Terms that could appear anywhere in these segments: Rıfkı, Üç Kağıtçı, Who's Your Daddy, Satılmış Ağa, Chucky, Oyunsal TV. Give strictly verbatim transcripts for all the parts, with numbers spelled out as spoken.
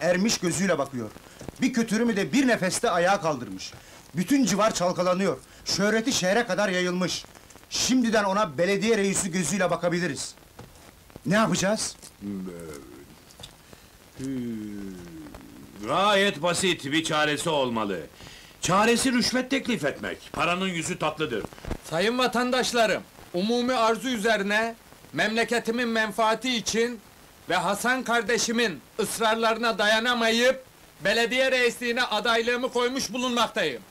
Ermiş gözüyle bakıyor. Bir kötürümü de bir nefeste ayağa kaldırmış. Bütün civar çalkalanıyor. Şöhreti şehre kadar yayılmış. Şimdiden ona belediye reisi gözüyle bakabiliriz. Ne yapacağız? Gayet basit, bir çaresi olmalı. Çaresi rüşvet teklif etmek. Paranın yüzü tatlıdır. Sayın vatandaşlarım, umumi arzu üzerine, memleketimin menfaati için ve Hasan kardeşimin ısrarlarına dayanamayıp belediye reisliğine adaylığımı koymuş bulunmaktayım.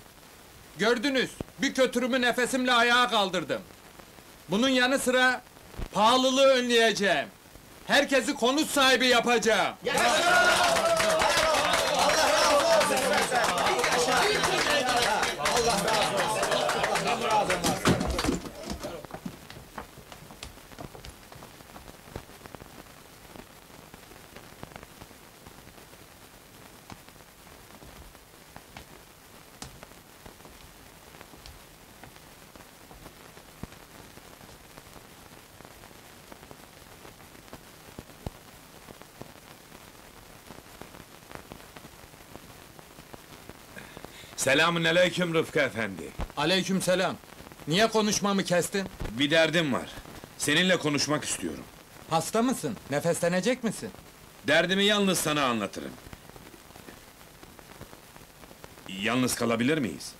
Gördünüz, bir kötürümü nefesimle ayağa kaldırdım. Bunun yanı sıra pahalılığı önleyeceğim. Herkesi konut sahibi yapacağım. Selamünaleyküm Rıfkı efendi. Aleykümselam. Niye konuşmamı kestin? Bir derdim var. Seninle konuşmak istiyorum. Hasta mısın? Nefeslenecek misin? Derdimi yalnız sana anlatırım. Yalnız kalabilir miyiz?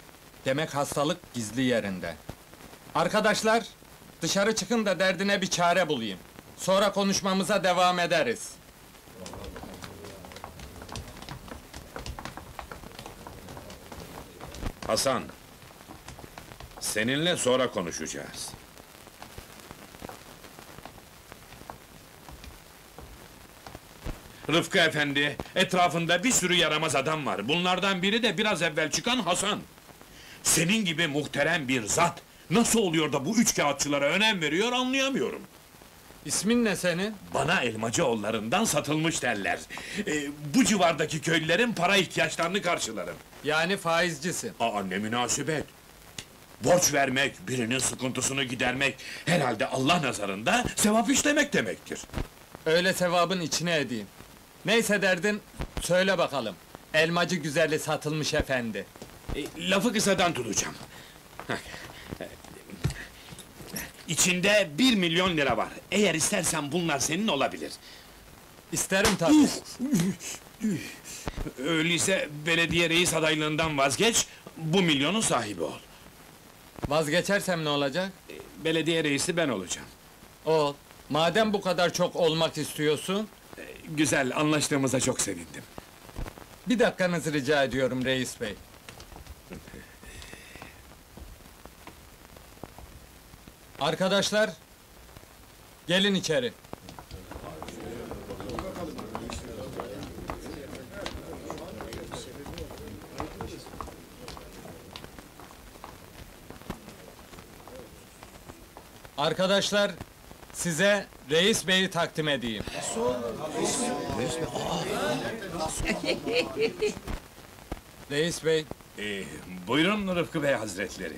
Demek hastalık gizli yerinde. Arkadaşlar, dışarı çıkın da derdine bir çare bulayım. Sonra konuşmamıza devam ederiz. Hasan, seninle sonra konuşacağız. Rıfkı efendi, etrafında bir sürü yaramaz adam var. Bunlardan biri de biraz evvel çıkan Hasan. Senin gibi muhterem bir zat, nasıl oluyor da bu üç kağıtçılara önem veriyor anlayamıyorum. İsmin ne senin? Bana Elmacıoğullarından satılmış derler. Ee, bu civardaki köylülerin para ihtiyaçlarını karşılarım. Yani faizcisin. Aa, ne münasebet! Borç vermek, birinin sıkıntısını gidermek, herhalde Allah nazarında sevap işlemek demektir. Öyle sevabın içine edeyim. Neyse derdin, söyle bakalım. Elmacı güzeli satılmış efendi. E, lafı kısadan tutacağım. İçinde bir milyon lira var. Eğer istersen bunlar senin olabilir. İsterim tabii. Öyleyse belediye reis adaylığından vazgeç, bu milyonun sahibi ol. Vazgeçersem ne olacak? Belediye reisi ben olacağım. Ol. Madem bu kadar çok olmak istiyorsun... Güzel, anlaştığımıza çok sevindim. Bir dakikanızı rica ediyorum reis bey. Arkadaşlar, gelin içeri. Arkadaşlar, size reis beyi takdim edeyim. Reis bey. Ee, buyurun Rıfkı bey hazretleri.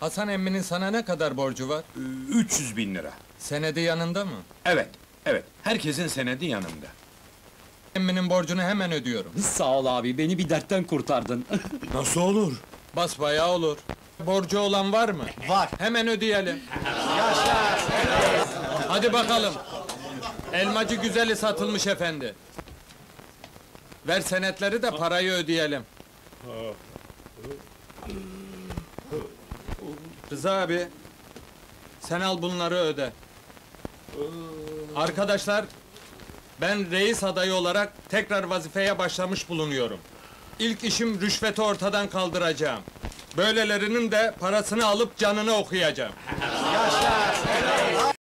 Hasan emminin sana ne kadar borcu var? üç yüz bin lira. Senedi yanında mı? Evet, evet. Herkesin senedi yanımda. Emminin borcunu hemen ödüyorum. Sağ ol abi, beni bir dertten kurtardın. Nasıl olur? Basbayağı olur. Borcu olan var mı? Var. Hemen ödeyelim. Yaşa! Hadi bakalım. Elmacı güzeli satılmış efendi. Ver senetleri de parayı ödeyelim. Rıza abi, sen al bunları öde. Arkadaşlar, ben reis adayı olarak tekrar vazifeye başlamış bulunuyorum. İlk işim rüşveti ortadan kaldıracağım. Böylelerinin de parasını alıp canını okuyacağım.